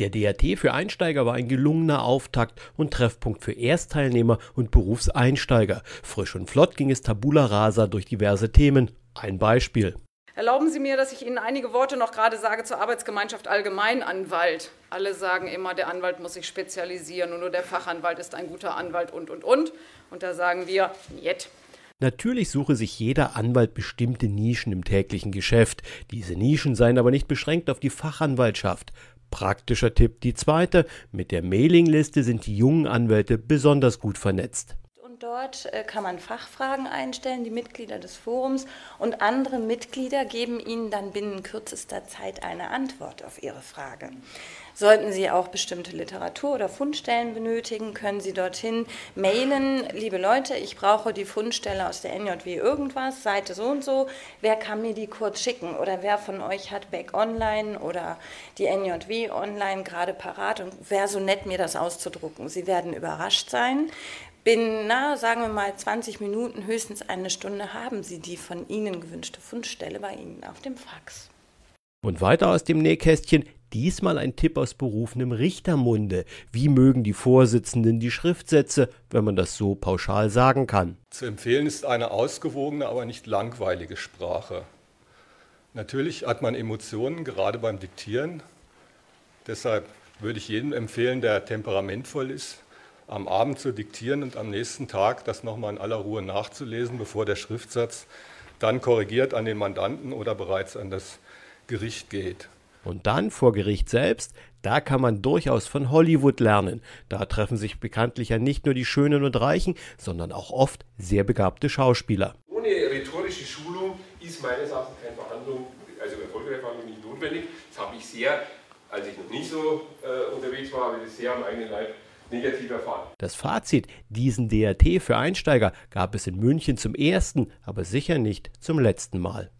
Der DRT für Einsteiger war ein gelungener Auftakt und Treffpunkt für Erstteilnehmer und Berufseinsteiger. Frisch und flott ging es tabula rasa durch diverse Themen. Ein Beispiel. Erlauben Sie mir, dass ich Ihnen einige Worte noch gerade sage zur Arbeitsgemeinschaft Allgemeinanwalt. Alle sagen immer, der Anwalt muss sich spezialisieren und nur der Fachanwalt ist ein guter Anwalt und. Und da sagen wir, jetzt. Natürlich suche sich jeder Anwalt bestimmte Nischen im täglichen Geschäft. Diese Nischen seien aber nicht beschränkt auf die Fachanwaltschaft. Praktischer Tipp, die zweite. Mit der Mailingliste sind die jungen Anwälte besonders gut vernetzt. Und dort kann man Fachfragen einstellen, die Mitglieder des Forums und andere Mitglieder geben Ihnen dann binnen kürzester Zeit eine Antwort auf Ihre Frage. Sollten Sie auch bestimmte Literatur oder Fundstellen benötigen, können Sie dorthin mailen, liebe Leute, ich brauche die Fundstelle aus der NJW irgendwas, Seite so und so, wer kann mir die kurz schicken oder wer von euch hat Beck online oder die NJW online gerade parat und wer so nett mir das auszudrucken. Sie werden überrascht sein. Binnen, sagen wir mal, 20 Minuten, höchstens eine Stunde haben Sie die von Ihnen gewünschte Fundstelle bei Ihnen auf dem Fax. Und weiter aus dem Nähkästchen, diesmal ein Tipp aus berufenem Richtermunde. Wie mögen die Vorsitzenden die Schriftsätze, wenn man das so pauschal sagen kann? Zu empfehlen ist eine ausgewogene, aber nicht langweilige Sprache. Natürlich hat man Emotionen, gerade beim Diktieren. Deshalb würde ich jedem empfehlen, der temperamentvoll ist, am Abend zu diktieren und am nächsten Tag das nochmal in aller Ruhe nachzulesen, bevor der Schriftsatz dann korrigiert an den Mandanten oder bereits an das Gericht geht. Und dann vor Gericht selbst, da kann man durchaus von Hollywood lernen. Da treffen sich bekanntlich ja nicht nur die Schönen und Reichen, sondern auch oft sehr begabte Schauspieler. Ohne rhetorische Schulung ist meines Erachtens keine Verhandlung, also erfolgreiche Verhandlung nicht notwendig. Das habe ich sehr, als ich noch nicht so unterwegs war, habe ich das sehr am eigenen Leib negativ erfahren. Das Fazit, diesen DAT für Einsteiger gab es in München zum ersten, aber sicher nicht zum letzten Mal.